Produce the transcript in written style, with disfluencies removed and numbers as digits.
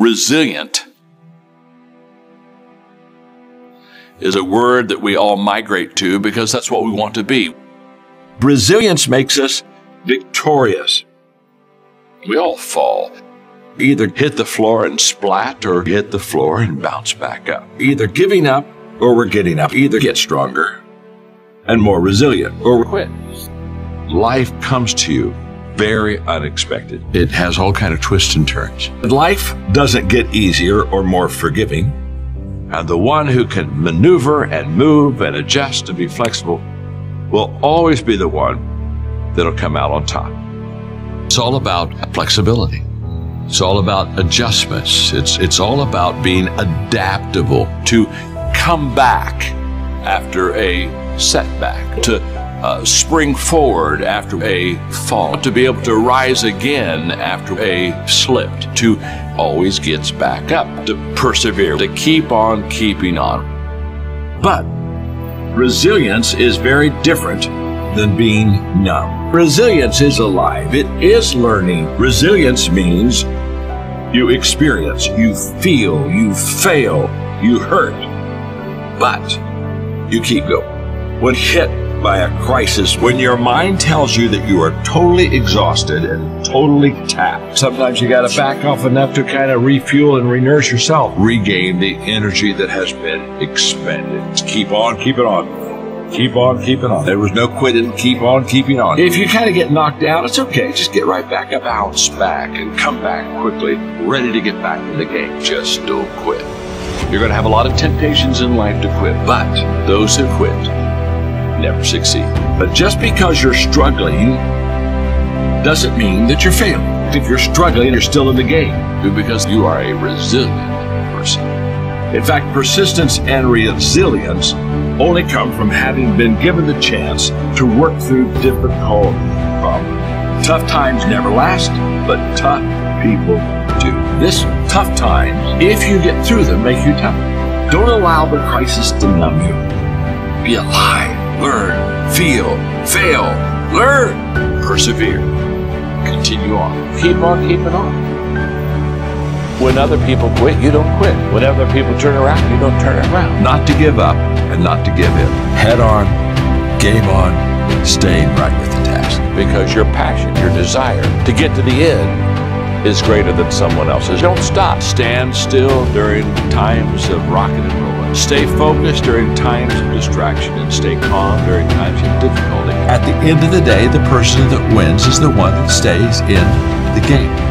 Resilient is a word that we all migrate to because that's what we want to be. Resilience makes us victorious. We all fall. Either hit the floor and splat or hit the floor and bounce back up. Either giving up or we're getting up. Either get stronger and more resilient or quit. Life comes to you very unexpected. It has all kind of twists and turns. Life doesn't get easier or more forgiving. And the one who can maneuver and move and adjust and be flexible will always be the one that'll come out on top. It's all about flexibility. It's all about adjustments. It's all about being adaptable, to come back after a setback, to spring forward after a fall, to be able to rise again after a slip, to always gets back up, to persevere, to keep on keeping on. But resilience is very different than being numb. Resilience is alive. It is learning. Resilience means you experience, you feel, you fail, you hurt, but you keep going. When hit by a crisis, when your mind tells you that you are totally exhausted and totally tapped, sometimes you got to back off enough to kind of refuel and re-nourish yourself, regain the energy that has been expended. Keep on keeping on. Keep on keeping on. There was no quitting. Keep on keeping on. If you kind of get knocked down, it's okay. Just get right back up, bounce back, and come back quickly, ready to get back in the game. Just don't quit. You're going to have a lot of temptations in life to quit, but those who quit never succeed. But just because you're struggling doesn't mean that you're failing. If you're struggling, you're still in the game because you are a resilient person. In fact, persistence and resilience only come from having been given the chance to work through difficult problems. Tough times never last, but tough people do. This tough times, if you get through them, make you tougher. Don't allow the crisis to numb you. Be alive, learn, feel, fail, learn, persevere, continue on. Keep on keeping on. When other people quit, you don't quit. When other people turn around, you don't turn around. Not to give up and not to give in. Head on, game on, staying right with the task. Because your passion, your desire to get to the end is greater than someone else's. Don't stop. Stand still during times of rocking and rolling. Stay focused during times of distraction and stay calm during times of difficulty. At the end of the day, the person that wins is the one that stays in the game.